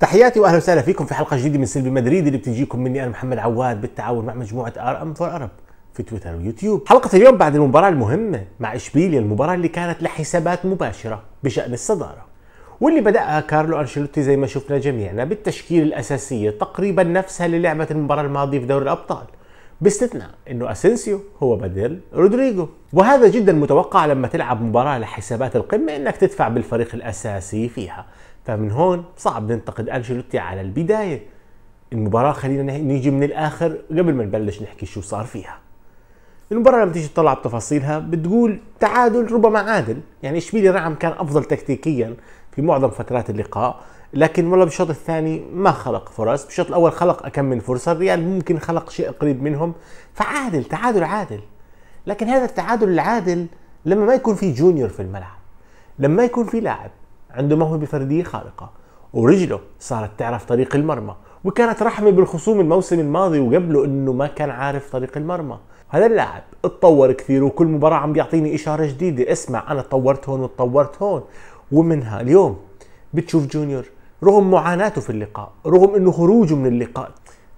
تحياتي واهلا وسهلا فيكم في حلقه جديده من سيلفي مدريد اللي بتجيكم مني انا محمد عواد بالتعاون مع مجموعه ار ام فور ارب في تويتر ويوتيوب. حلقه اليوم بعد المباراه المهمه مع اشبيلية، المباراه اللي كانت لحسابات مباشره بشان الصداره، واللي بداها كارلو انشيلوتي زي ما شفنا جميعنا بالتشكيل الاساسيه تقريبا نفسها اللي لعبت المباراه الماضيه في دوري الابطال، باستثناء انه اسنسيو هو بدل رودريجو، وهذا جدا متوقع لما تلعب مباراه لحسابات القمه انك تدفع بالفريق الاساسي فيها. فمن هون صعب ننتقد انشيلوتي على البدايه. المباراه خلينا نيجي من الاخر قبل ما نبلش نحكي شو صار فيها. المباراه لما تيجي تطلع بتفاصيلها بتقول تعادل ربما عادل، يعني اشبيلية نعم كان افضل تكتيكيا في معظم فترات اللقاء، لكن والله بالشوط الثاني ما خلق فرص، بالشوط الاول خلق اكم من فرصه، الريال ممكن خلق شيء قريب منهم، فعادل تعادل عادل. لكن هذا التعادل العادل لما ما يكون في جونيور في الملعب، لما يكون في لاعب عنده موهبه فرديه خارقه ورجله صارت تعرف طريق المرمى، وكانت رحمه بالخصوم الموسم الماضي وقبله انه ما كان عارف طريق المرمى. هذا اللاعب اتطور كثير وكل مباراه عم بيعطيني اشاره جديده، اسمع انا اتطورت هون واتطورت هون، ومنها اليوم بتشوف جونيور رغم معاناته في اللقاء، رغم انه خروجه من اللقاء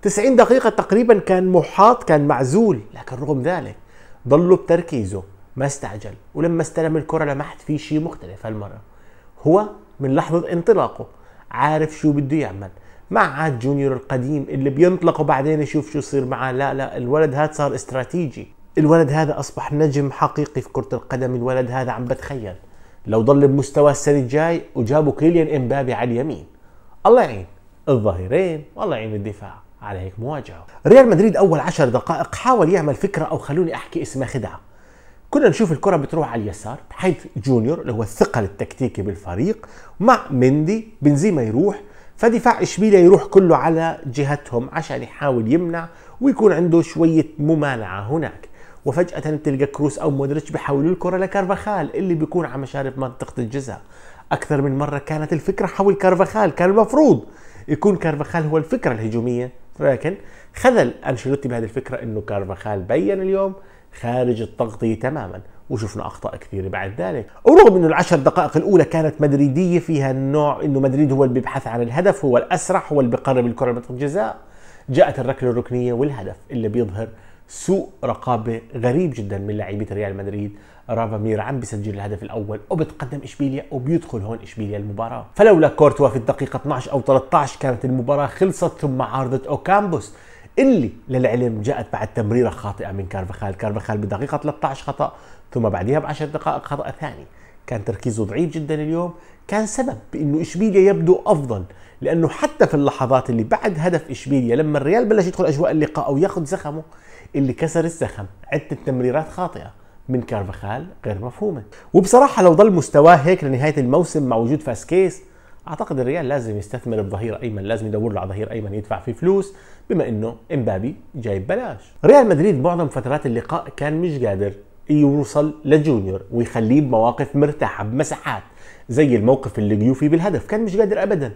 90 دقيقه تقريبا كان محاط كان معزول، لكن رغم ذلك ضلوا بتركيزه ما استعجل، ولما استلم الكره لمحت في شيء مختلف هالمره. هو من لحظة انطلاقه عارف شو بده يعمل، ما عاد جونيور القديم اللي بينطلق وبعدين يشوف شو يصير معاه، لا لا، الولد هذا صار استراتيجي، الولد هذا أصبح نجم حقيقي في كرة القدم. الولد هذا عم بتخيل لو ضل بمستوى السنة الجاي وجابوا كيليان امبابي على اليمين، الله يعين الظهيرين والله يعين الدفاع على هيك مواجهة. ريال مدريد أول 10 دقائق حاول يعمل فكرة، أو خلوني أحكي اسمها خدعة، كنا نشوف الكرة بتروح على اليسار بحيث جونيور اللي هو الثقل التكتيكي بالفريق مع مندي، بنزيما يروح، فدفاع اشبيلية يروح كله على جهتهم عشان يحاول يمنع ويكون عنده شوية ممانعة هناك، وفجأة تلقى كروس أو مودريتش بيحولوا الكرة لكارفاخال اللي بيكون على مشارف منطقة الجزاء. أكثر من مرة كانت الفكرة حول كارفاخال، كان المفروض يكون كارفاخال هو الفكرة الهجومية، لكن خذل أنشيلوتي بهذه الفكرة، إنه كارفاخال بين اليوم خارج التغطية تماما، وشفنا أخطاء كثيرة بعد ذلك. ورغم أنه العشر دقائق الأولى كانت مدريدية فيها النوع أنه مدريد هو اللي بيبحث عن الهدف، هو الأسرع، هو اللي بيقرب الكرة لمنطقة الجزاء، جاءت الركلة الركنية والهدف اللي بيظهر سوء رقابة غريب جدا من لاعبية ريال مدريد. رافا مير عم بيسجل الهدف الأول وبتقدم إشبيلية وبيدخل هون إشبيلية المباراة، فلولا كورتوا في الدقيقة 12 أو 13 كانت المباراة خلصت. ثم عارضة أوكامبوس اللي للعلم جاءت بعد تمريره خاطئه من كارفاخال، كارفاخال بدقيقه 13 خطا، ثم بعديها ب10 دقائق خطا ثاني. كان تركيزه ضعيف جدا اليوم، كان سبب بانه اشبيلية يبدو افضل، لانه حتى في اللحظات اللي بعد هدف اشبيلية لما الريال بلش يدخل اجواء اللقاء او ياخذ زخمه، اللي كسر الزخم عده تمريرات خاطئه من كارفاخال غير مفهومه. وبصراحه لو ضل مستواه هيك لنهايه الموسم مع وجود فاسكيز، اعتقد الريال لازم يستثمر بظهير ايمن، لازم يدور له على ظهير ايمن يدفع فيه فلوس، بما انه امبابي جاي ببلاش. ريال مدريد معظم فترات اللقاء كان مش قادر يوصل لجونيور ويخليه بمواقف مرتاحه بمساحات زي الموقف اللي جيو فيه بالهدف، كان مش قادر ابدا.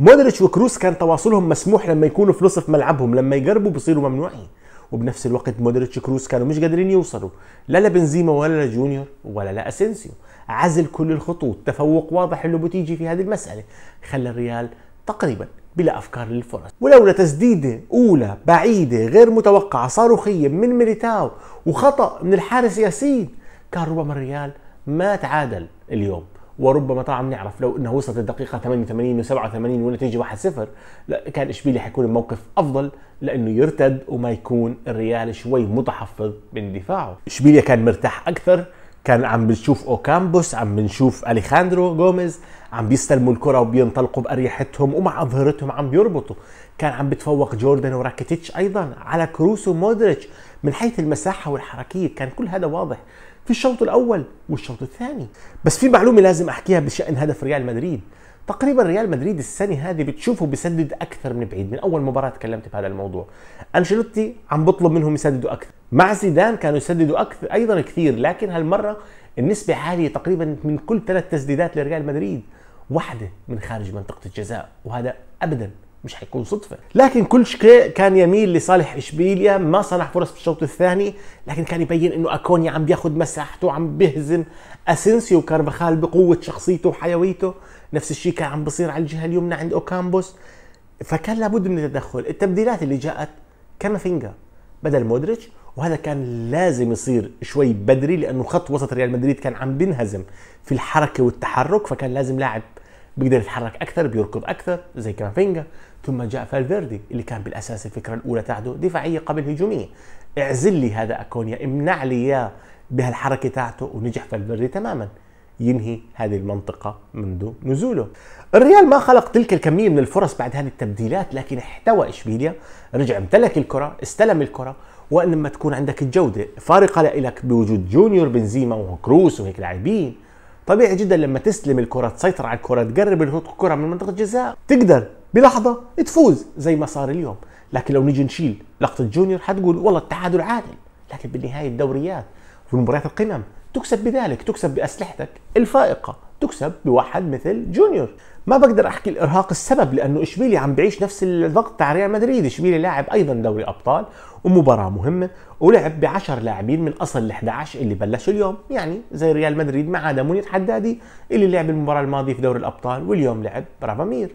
مودريتش وكروس كان تواصلهم مسموح لما يكونوا في نصف ملعبهم، لما يقربوا بيصيروا ممنوعين، وبنفس الوقت مودريتش وكروس كانوا مش قادرين يوصلوا لا لبنزيما ولا لجونيور ولا لاسنسيو، عزل كل الخطوط، تفوق واضح اللي بتيجي في هذه المسألة، خلى الريال تقريبا بلا أفكار للفرص. ولولا تسديدة أولى بعيدة غير متوقعة صاروخية من ميليتاو وخطأ من الحارس ياسين، كان ربما الريال ما تعادل اليوم، وربما طبعا نعرف لو انه وصلت الدقيقة 88 و87 والنتيجة 1-0 كان اشبيلية حيكون الموقف افضل، لانه يرتد وما يكون الريال شوي متحفظ من دفاعه. اشبيلية كان مرتاح اكثر، كان عم بنشوف اوكامبوس، عم بنشوف اليخاندرو جوميز عم بيستلموا الكره وبينطلقوا باريحتهم ومع اظهرتهم عم بيربطوا، كان عم بتفوق جوردان وراكيتيتش ايضا على كروس ومودريتش من حيث المساحه والحركيه، كان كل هذا واضح في الشوط الاول والشوط الثاني. بس في معلومه لازم احكيها بشان هدف ريال مدريد، تقريبا ريال مدريد السنه هذه بتشوفه بيسدد اكثر من بعيد، من اول مباراه تكلمت بهذا الموضوع، انشيلوتي عم بطلب منهم يسددوا اكثر، مع زيدان كانوا يسددوا اكثر ايضا كثير، لكن هالمره النسبه عاليه، تقريبا من كل 3 تسديدات لريال مدريد واحده من خارج منطقه الجزاء، وهذا ابدا مش هيكون صدفه. لكن كل شيء كان يميل لصالح اشبيليا، ما صنع فرص بالشوط الثاني، لكن كان يبين انه اكونيا عم بياخذ مساحته، عم بيهزم اسينسيو وكارفاخال بقوه شخصيته وحيويته. نفس الشيء كان عم بصير على الجهه اليمنى عند اوكامبوس، فكان لابد من التدخل. التبديلات اللي جاءت كامافينجا بدل مودريتش، وهذا كان لازم يصير شوي بدري لانه خط وسط ريال مدريد كان عم بينهزم في الحركه والتحرك، فكان لازم لاعب بيقدر يتحرك اكثر، بيركض اكثر زي كامافينجا. ثم جاء فالفيردي اللي كان بالاساس الفكره الاولى تاعته دفاعيه قبل هجوميه، اعزل لي هذا اكونيا، امنع لي اياه بهالحركه تاعته، ونجح فالفيردي تماما ينهي هذه المنطقه منذ نزوله. الريال ما خلق تلك الكميه من الفرص بعد هذه التبديلات، لكن احتوى اشبيليا، رجع امتلك الكره، استلم الكره. ولما تكون عندك الجوده فارقه لك بوجود جونيور، بنزيما وكروس وهيك لاعبين، طبيعي جدا لما تستلم الكره، تسيطر على الكره، تقرب الكره من منطقه الجزاء، تقدر بلحظه تفوز زي ما صار اليوم. لكن لو نيجي نشيل لقطه جونيور حتقول والله التعادل عادل، لكن بالنهايه الدوريات والمباريات القمم تكسب بذلك، تكسب باسلحتك الفائقه، تكسب بواحد مثل جونيور. ما بقدر احكي الارهاق السبب لانه اشبيليا عم بعيش نفس الضغط تاع ريال مدريد. اشبيليا لاعب ايضا دوري ابطال ومباراه مهمه، ولعب ب 10 لاعبين من اصل 11 اللي بلشوا اليوم، يعني زي ريال مدريد ما عدا منير حدادي اللي لعب المباراه الماضيه في دوري الابطال، واليوم لعب رافا مير.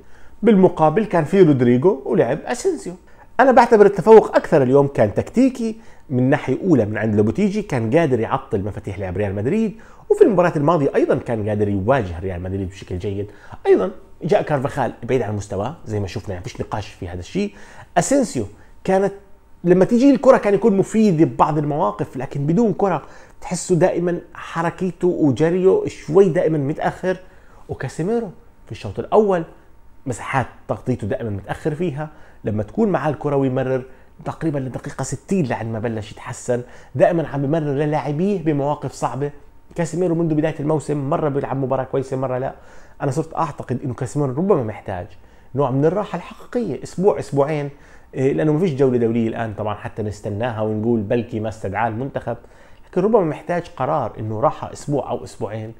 بالمقابل كان في رودريجو ولعب اسينسيو. انا بعتبر التفوق اكثر اليوم كان تكتيكي من ناحيه اولى من عند لوبوتيجي، كان قادر يعطل مفاتيح لعب ريال مدريد، وفي المباراه الماضيه ايضا كان قادر يواجه ريال مدريد بشكل جيد. ايضا جاء كارفاخال بعيد عن مستواه زي ما شفنا، ما فيش نقاش في هذا الشيء. اسينسيو كانت لما تيجي الكره كان يكون مفيد ببعض المواقف، لكن بدون كره تحسه دائما حركته وجريه شوي دائما متاخر. وكاسيميرو في الشوط الاول مساحات تغطيته دائما متاخر فيها، لما تكون معاه الكره ويمرر تقريبا للدقيقه 60 لعند ما بلش يتحسن، دائما عم بمرر للاعبيه بمواقف صعبه. كاسيميرو منذ بدايه الموسم مره بيلعب مباراه كويسه مره لا، انا صرت اعتقد انه كاسيميرو ربما محتاج نوع من الراحه الحقيقيه، اسبوع اسبوعين، لانه ما فيش جوله دوليه الان طبعا حتى نستناها ونقول بلكي ما استدعاه المنتخب، لكن ربما محتاج قرار انه راحه اسبوع او اسبوعين،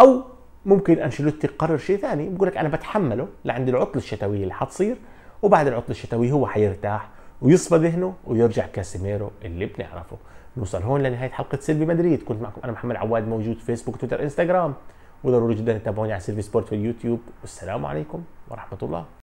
او ممكن انشيلوتي يقرر شيء ثاني، بقول لك انا بتحمله لعند العطله الشتويه اللي حتصير، وبعد العطله الشتويه هو حيرتاح ويصفى ذهنه ويرجع كاسيميرو اللي بنعرفه. نوصل هون لنهايه حلقه سيلفي مدريد، كنت معكم انا محمد عواد، موجود فيسبوك تويتر انستغرام، وضروري جدا تتابعوني على سيلفي سبورت في اليوتيوب، والسلام عليكم ورحمه الله.